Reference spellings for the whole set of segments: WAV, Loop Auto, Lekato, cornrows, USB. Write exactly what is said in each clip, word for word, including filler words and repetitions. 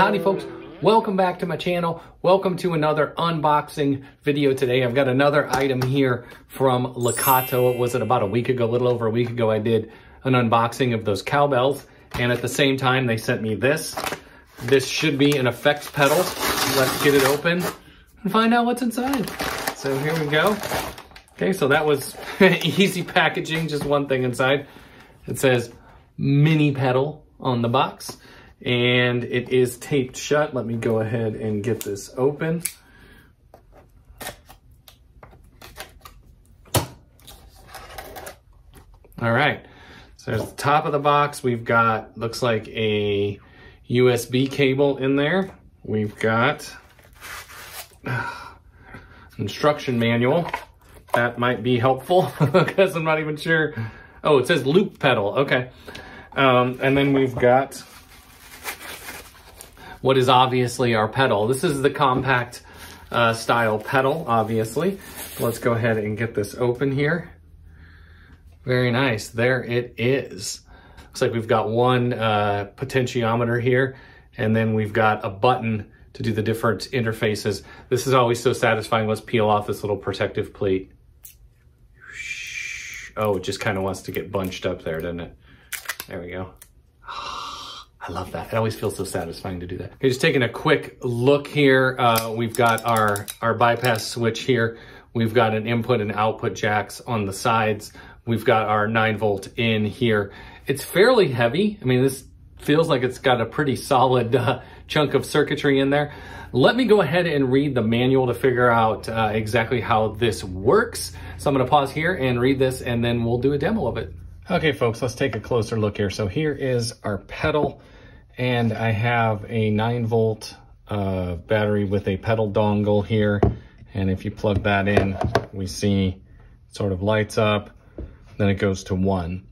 Howdy folks, welcome back to my channel. Welcome to another unboxing video today. I've got another item here from Lekato. It was it about a week ago, a little over a week ago, I did an unboxing of those cowbells. And at the same time, they sent me this. This should be an effects pedal. Let's get it open and find out what's inside. So here we go. Okay, so that was easy packaging, just one thing inside. It says mini pedal on the box. And it is taped shut. Let me go ahead and get this open. All right, so there's the top of the box. We've got, looks like a U S B cable in there. We've got uh, instruction manual. That might be helpful because I'm not even sure. Oh, it says loop pedal, okay. Um, and then we've got what is obviously our pedal. This is the compact uh, style pedal, obviously. Let's go ahead and get this open here. Very nice, there it is. Looks like we've got one uh, potentiometer here, and then we've got a button to do the different interfaces. This is always so satisfying. Let's peel off this little protective plate. Oh, it just kind of wants to get bunched up there, doesn't it? There we go. I love that. It always feels so satisfying to do that. Okay, just taking a quick look here. Uh, we've got our, our bypass switch here. We've got an input and output jacks on the sides. We've got our nine volt in here. It's fairly heavy. I mean, this feels like it's got a pretty solid uh, chunk of circuitry in there. Let me go ahead and read the manual to figure out uh, exactly how this works. So I'm gonna pause here and read this, and then we'll do a demo of it. Okay folks, let's take a closer look here. So here is our pedal, and I have a nine volt uh, battery with a pedal dongle here. And if you plug that in, we see it sort of lights up, then it goes to one,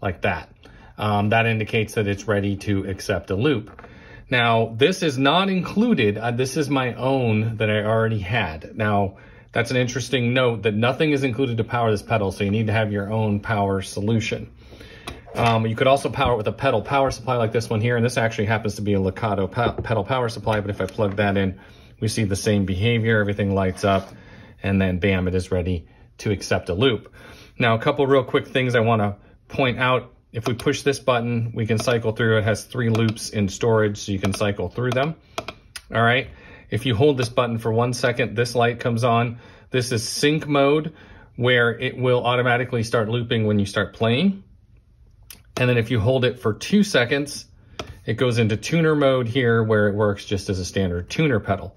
like that. Um, that indicates that it's ready to accept a loop. Now, this is not included. Uh, this is my own that I already had. Now, that's an interesting note that nothing is included to power this pedal, so you need to have your own power solution. Um, you could also power it with a pedal power supply like this one here, and this actually happens to be a Lekato pedal power supply, but if I plug that in, we see the same behavior, everything lights up, and then bam, it is ready to accept a loop. Now, a couple real quick things I wanna point out. If we push this button, we can cycle through. It has three loops in storage, so you can cycle through them, all right? If you hold this button for one second, this light comes on. This is sync mode, where it will automatically start looping when you start playing. And then if you hold it for two seconds, it goes into tuner mode here, where it works just as a standard tuner pedal.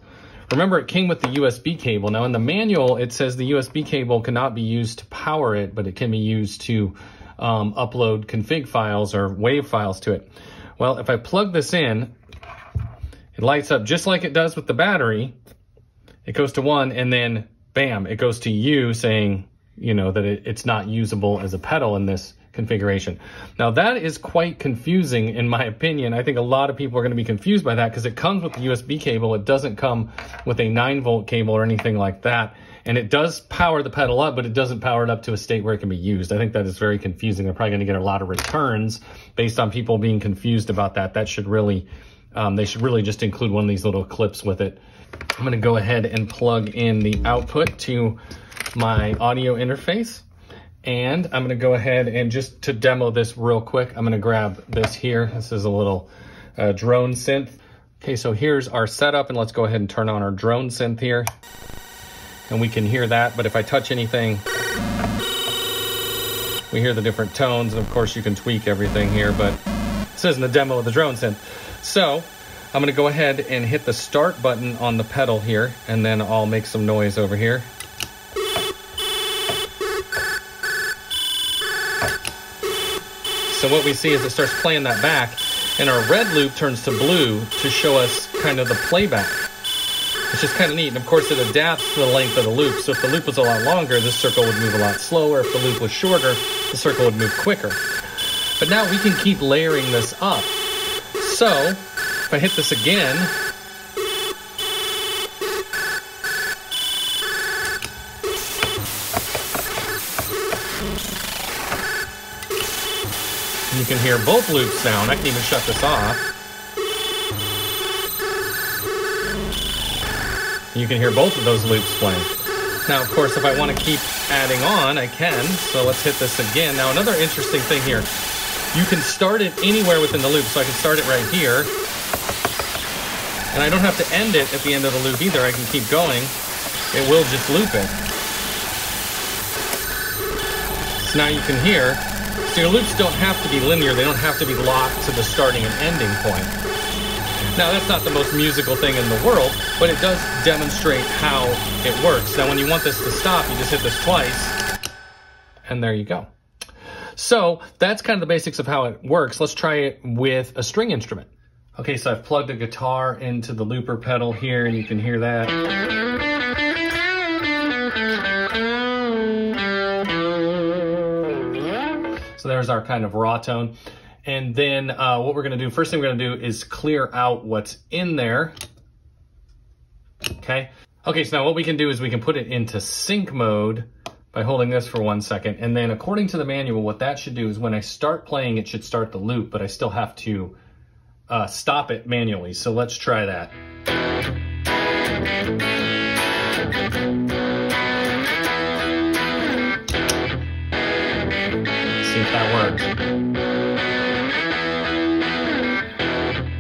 Remember, it came with the U S B cable. Now in the manual, it says the U S B cable cannot be used to power it, but it can be used to um, upload config files or WAV files to it. Well, if I plug this in, it lights up just like it does with the battery. It goes to one, and then bam, it goes to you saying, you know, that it, it's not usable as a pedal in this configuration. Now that is quite confusing in my opinion. I think a lot of people are gonna be confused by that because it comes with the U S B cable. It doesn't come with a nine volt cable or anything like that. And it does power the pedal up, but it doesn't power it up to a state where it can be used. I think that is very confusing. They're probably gonna get a lot of returns based on people being confused about that. That should really, Um, they should really just include one of these little clips with it. I'm gonna go ahead and plug in the output to my audio interface. And I'm gonna go ahead and just to demo this real quick, I'm gonna grab this here. This is a little uh, drone synth. Okay, so here's our setup, and let's go ahead and turn on our drone synth here. And we can hear that, but if I touch anything, we hear the different tones. And of course you can tweak everything here, but this isn't a demo of the drone synth. So I'm gonna go ahead and hit the start button on the pedal here, and then I'll make some noise over here. So what we see is it starts playing that back, and our red loop turns to blue to show us kind of the playback. It's just kind of neat, and of course it adapts to the length of the loop. So if the loop was a lot longer, this circle would move a lot slower. If the loop was shorter, the circle would move quicker. But now we can keep layering this up. So, if I hit this again, you can hear both loops now, and I can even shut this off. You can hear both of those loops playing. Now, of course, if I want to keep adding on, I can. So let's hit this again. Now, another interesting thing here. You can start it anywhere within the loop. So I can start it right here. And I don't have to end it at the end of the loop either. I can keep going. It will just loop it. So now you can hear. So your loops don't have to be linear. They don't have to be locked to the starting and ending point. Now, that's not the most musical thing in the world, but it does demonstrate how it works. Now, when you want this to stop, you just hit this twice, and there you go. So that's kind of the basics of how it works. Let's try it with a string instrument. Okay, so I've plugged a guitar into the looper pedal here, and you can hear that. So there's our kind of raw tone. And then uh, what we're going to do, first thing we're going to do is clear out what's in there. Okay. Okay, so now what we can do is we can put it into sync mode by holding this for one second. And then according to the manual, what that should do is when I start playing, it should start the loop, but I still have to uh, stop it manually. So let's try that. See if that works.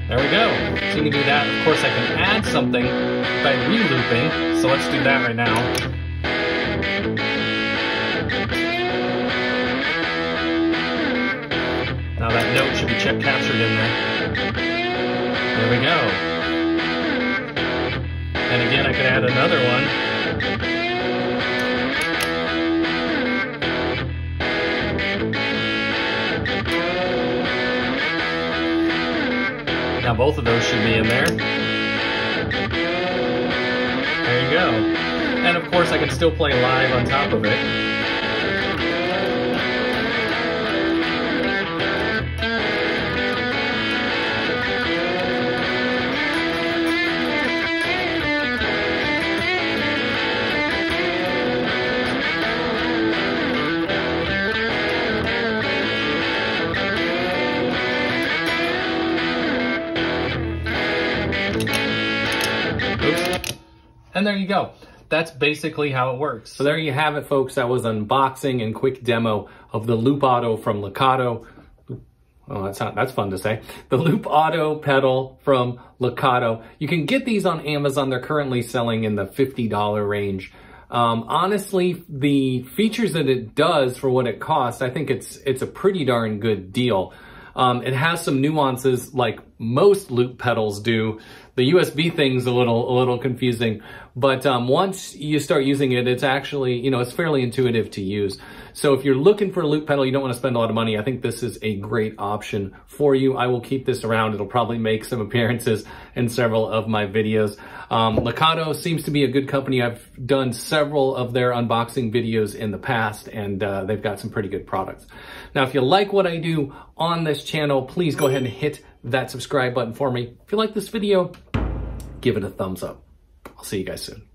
There we go. So you can do that. Of course, I can add something by re-looping. So let's do that right now. Now that note should be check captured in there. There we go. And again, I could add another one. Now both of those should be in there. There you go. And of course I can still play live on top of it. And there you go. That's basically how it works. So there you have it, folks. That was unboxing and quick demo of the Loop Auto from Lekato. Oh, that's not, that's fun to say. The Loop Auto pedal from Lekato. You can get these on Amazon. They're currently selling in the fifty dollar range. Um, honestly, the features that it does for what it costs, I think it's, it's a pretty darn good deal. Um, it has some nuances like most loop pedals do. The U S B thing's a little, a little confusing, but um, once you start using it, it's actually, you know, it's fairly intuitive to use. So if you're looking for a loop pedal, you don't want to spend a lot of money, I think this is a great option for you. I will keep this around. It'll probably make some appearances in several of my videos. Um, Lekato seems to be a good company. I've done several of their unboxing videos in the past, and uh, they've got some pretty good products. Now, if you like what I do on this channel, please go ahead and hit that subscribe button for me. If you like this video, give it a thumbs up. I'll see you guys soon.